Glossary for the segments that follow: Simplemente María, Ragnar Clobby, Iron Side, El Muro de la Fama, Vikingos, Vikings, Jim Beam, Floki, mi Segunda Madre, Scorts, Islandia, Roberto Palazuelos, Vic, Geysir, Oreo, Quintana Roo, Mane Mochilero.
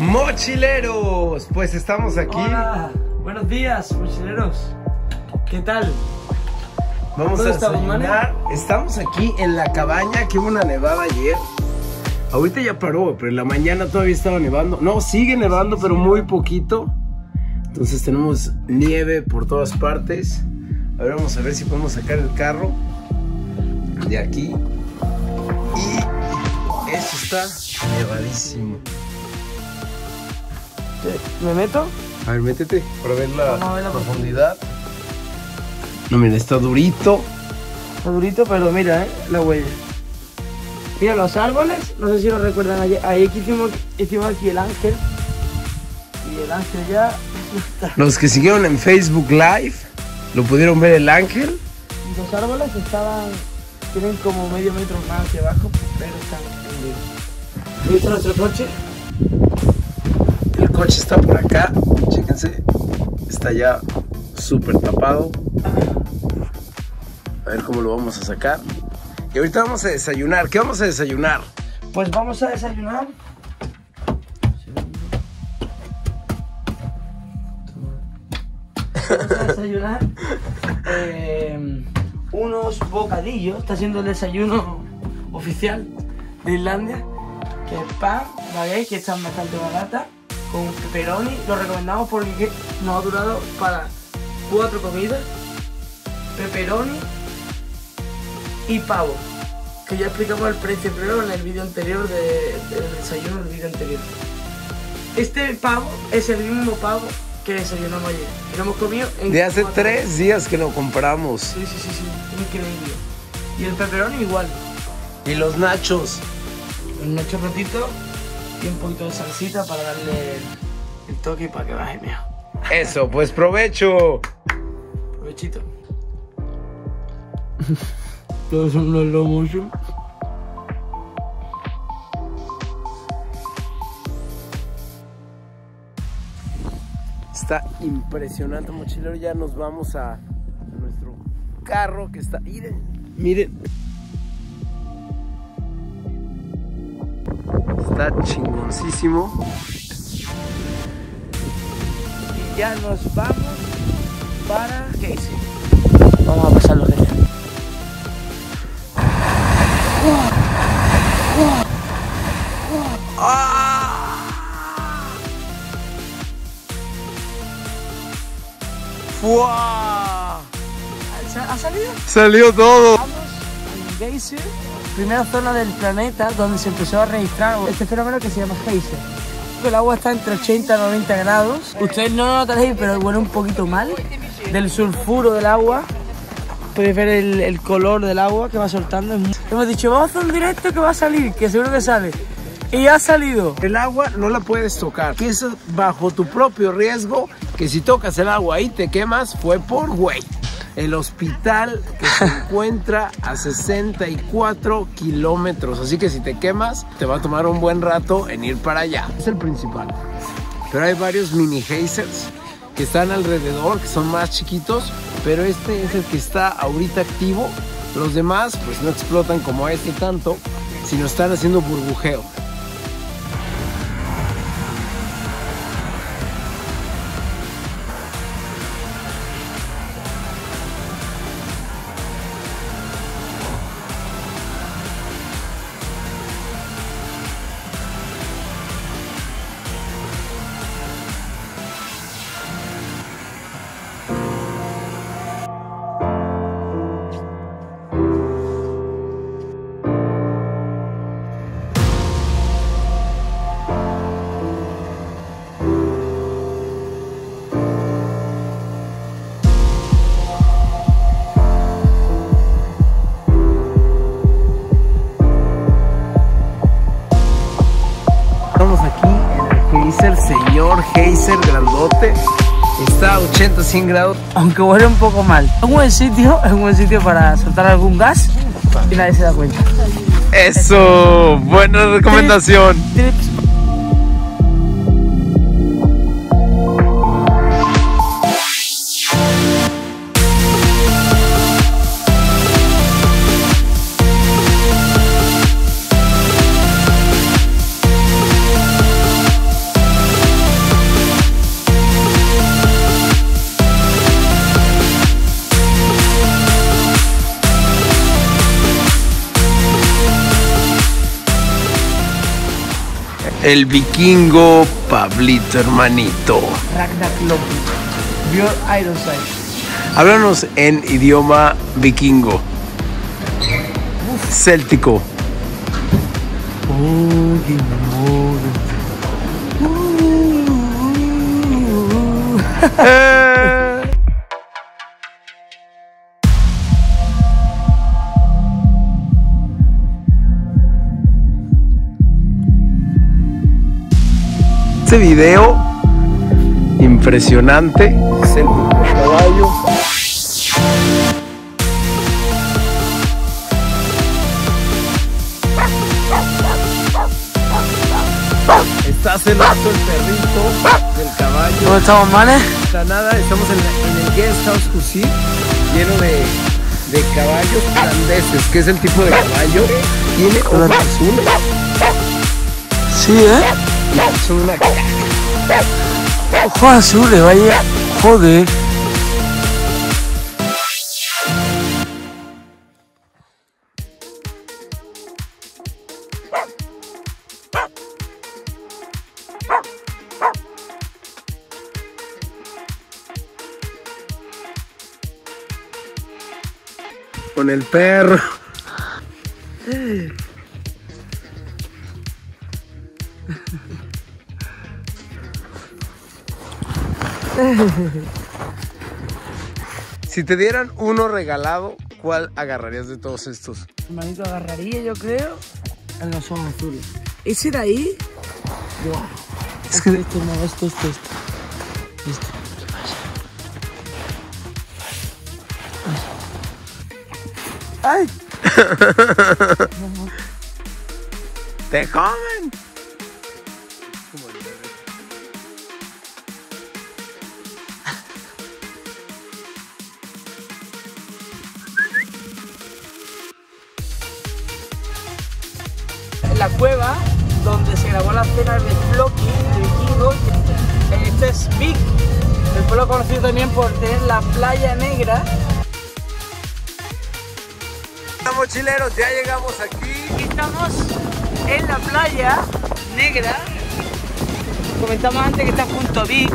Mochileros, pues estamos aquí. Hola, buenos días, mochileros. ¿Qué tal? Vamos a desayunar. Estamos aquí en la cabaña, que hubo una nevada ayer. Ahorita ya paró, pero en la mañana todavía estaba nevando. No, sigue nevando, pero muy poquito. Entonces tenemos nieve por todas partes. Ahora vamos a ver si podemos sacar el carro de aquí. Y esto está nevadísimo. ¿Me meto? A ver, métete para ver la profundidad. No, mira, está durito. Está durito, pero mira, la huella. Mira, los árboles, no sé si lo recuerdan ayer. Ahí hicimos aquí el ángel. Y el ángel ya está. Los que siguieron en Facebook Live, lo pudieron ver el ángel. Los árboles tienen como medio metro más hacia abajo, pero están en vivo. ¿Viste nuestro coche? El coche está por acá, chéquense, está ya súper tapado. A ver cómo lo vamos a sacar. Y ahorita vamos a desayunar. ¿Qué vamos a desayunar? Pues vamos a desayunar unos bocadillos. Está siendo el desayuno oficial de Islandia, que es pan, baguette, que están bastante barata, con pepperoni. Lo recomendamos porque nos ha durado para 4 comidas. Pepperoni y pavo, que ya explicamos el precio, pero en el vídeo anterior del desayuno, del vídeo anterior. Este pavo es el mismo pavo que desayunamos ayer, que lo hemos comido en de hace 3 días que lo compramos. Sí, increíble. Y el pepperoni igual. Y los nachos. Los nachos rotitos y un poquito de salsita para darle el toque para que baje mejor. Eso, pues provecho. Provechito. Todos son los lomos. Está impresionante, mochilero. Ya nos vamos a nuestro carro que está... Miren, miren. Está chingoncísimo. Y ya nos vamos para Geysir. Vamos a pasar los de allá. ¡Wow! ¿Ha salido? ¡Salió todo! Vamos a Geysir, primera zona del planeta donde se empezó a registrar este fenómeno que se llama Geysir. El agua está entre 80 y 90 grados. Ustedes no lo notan, pero huele un poquito mal del sulfuro del agua. Podéis ver el color del agua que va soltando. Hemos dicho, vamos a hacer un directo que va a salir, que seguro que sale. Y ha salido. El agua no la puedes tocar. Que eso bajo tu propio riesgo, que si tocas el agua y te quemas, fue por güey. El hospital que se encuentra a 64 kilómetros. Así que si te quemas, te va a tomar un buen rato en ir para allá. Es el principal. Pero hay varios mini geysers que están alrededor, que son más chiquitos. Pero este es el que está ahorita activo. Los demás pues no explotan como este tanto, sino están haciendo burbujeo. Geyser grandote, está a 80-100 grados, aunque huele un poco mal. Es un buen sitio para soltar algún gas y nadie se da cuenta. Eso, buena recomendación. Tips. El vikingo Pablito, hermanito. Ragnar Clobby, your Iron Side. Háblanos en idioma vikingo. Uf. Céltico. Este video impresionante, excelente caballo. Está celoso el perrito del caballo. ¿Dónde estamos, Mane? Está nada, estamos en el guest house Geysir, lleno de caballos holandeses, que es el tipo de caballo. Tiene ojos azules. Sí, ojo azul, le vaya, joder. Con el perro. Si te dieran uno regalado, ¿cuál agarrarías de todos estos? Hermanito, agarraría, yo creo, el ojos azules. Ese de ahí, wow. Es que esto, no, esto. ¡Ay! ¡Te comen! La cueva donde se grabó la escena de Floki, de vikingos. Este es Vic, el pueblo conocido también por tener la playa negra. Hola mochileros, ya llegamos aquí. Estamos en la playa negra. Comentamos antes que está junto a Vic.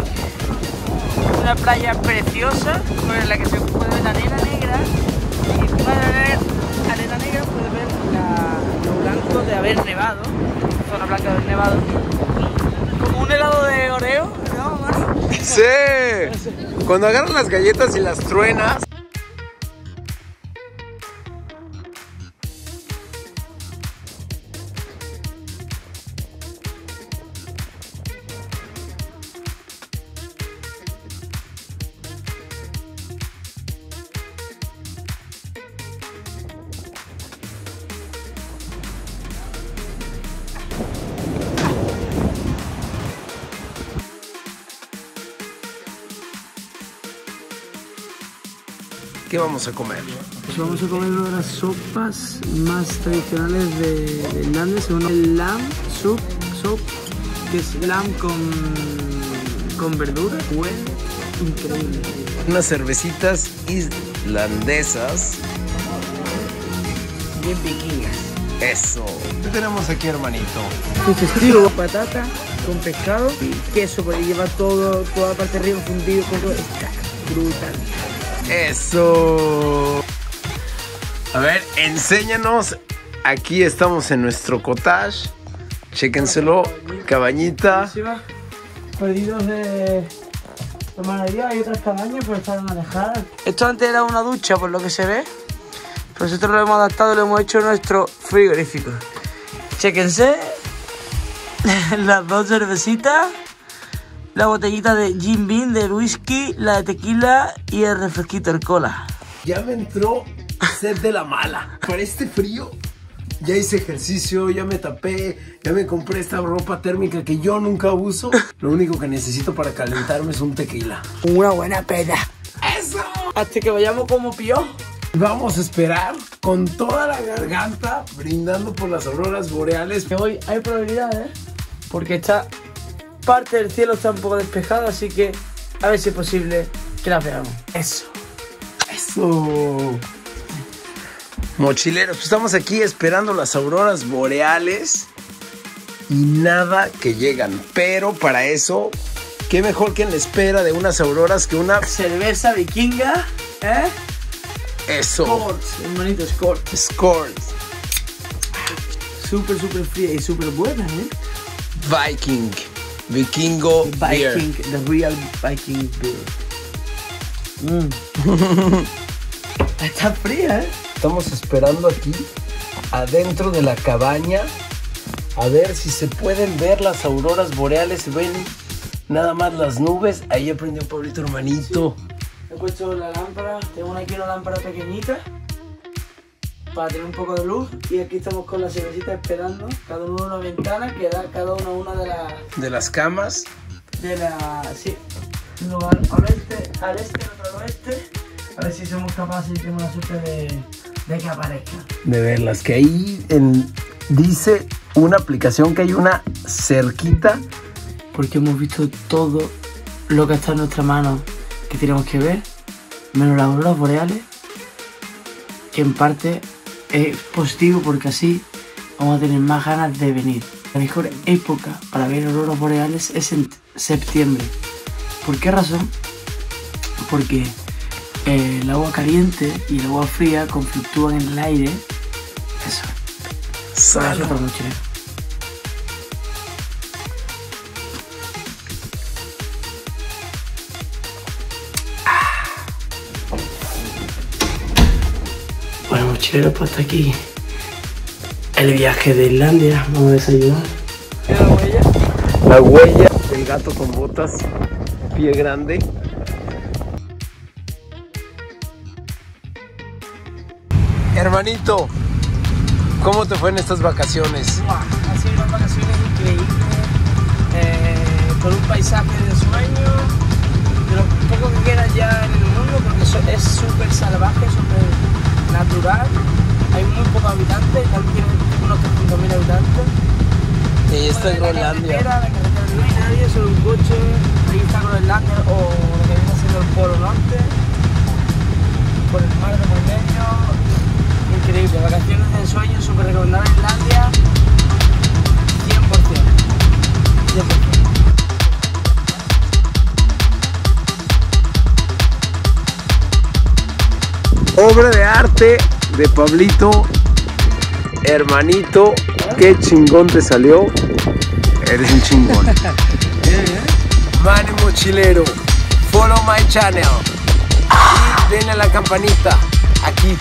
Una playa preciosa sobre la que se puede ver la arena negra. Y encima de ver arena negra puede ver lo blanco de haber nevado, zona blanca de haber nevado, como un helado de Oreo, ¿no, mano? Sí, cuando agarran las galletas y las truenas. ¿Qué vamos a comer? Pues vamos a comer una de las sopas más tradicionales de Hernández, una lamb soup, que es lamb con verdura. Bueno, increíble. Unas cervecitas islandesas. Bien vikingas. Eso. ¿Qué tenemos aquí, hermanito? Digestivo, patata con pescado y queso, porque lleva todo, toda la parte de arriba fundido con todo. Está brutal. Eso. A ver, enséñanos. Aquí estamos en nuestro cottage. Chéquenselo. Cabañita. Perdidos de la mayoría. Hay otras cabañas, pero están alejadas. Esto antes era una ducha, por lo que se ve. Pero nosotros lo hemos adaptado y lo hemos hecho nuestro frigorífico. Chéquense. Las dos cervecitas. La botellita de Jim Beam, de whisky, la de tequila y el refresquito, el cola. Ya me entró sed de la mala. Para este frío, ya hice ejercicio, ya me tapé, ya me compré esta ropa térmica que yo nunca uso. Lo único que necesito para calentarme es un tequila. Una buena peda. ¡Eso! Hasta que vayamos como pío. Vamos a esperar con toda la garganta, brindando por las auroras boreales. Que hoy hay probabilidades, ¿eh? Porque está... parte del cielo está un poco despejado, así que a ver si es posible que las veamos. Eso. Eso. Mochileros, pues estamos aquí esperando las auroras boreales. y nada que llegan. Pero para eso, qué mejor que en la espera de unas auroras que una cerveza vikinga, ¿eh? Eso. Scorts, hermanito, Scorts. Scorts. Súper, súper fría y súper buena, ¿eh? Viking. Vikingo beer. Viking, the real Viking beer. Está fría, ¿eh? Estamos esperando aquí, adentro de la cabaña, a ver si se pueden ver las auroras boreales. Se ven nada más las nubes. Ahí aprendió Pablito, hermanito. Sí. He puesto la lámpara. Tengo aquí una lámpara pequeñita para tener un poco de luz. Y aquí estamos con la cervecita esperando. Cada uno una ventana que da cada uno una de las... de las camas. De la... sí. Uno al este, otro al oeste. A ver si somos capaces y tenemos la suerte de que aparezcan. De verlas, que ahí dice una aplicación que hay una cerquita. Porque hemos visto todo lo que está en nuestra mano que tenemos que ver, menos las auroras boreales, que en parte es positivo porque así vamos a tener más ganas de venir. La mejor época para ver auroras boreales es en septiembre. ¿Por qué razón? Porque el agua caliente y el agua fría conflictúan en el aire. Eso. Salud. Bueno, mochileros, pues hasta aquí el viaje de Islandia. Vamos a desayunar. La huella del gato con botas, pie grande. Hermanito, ¿cómo te fue en estas vacaciones? Wow, ha sido unas vacaciones increíbles, con un paisaje de sueño, de lo poco que queda ya en el mundo, porque eso es súper salvaje, súper natural. Hay muy pocos habitantes, también unos 3.000 habitantes. Sí, y esto es Groenlandia. La carretera no hay nadie, solo un coche. Ahí está Groenlandia o lo que viene siendo el Polo Norte, por el mar de Monteño. Increíble, vacaciones de ensueño, súper recomendable Islandia, 100%. Obra de arte de Pablito, hermanito, qué chingón te salió, eres un chingón. Mane Mochilero, follow my channel, y denle a la campanita, aquí.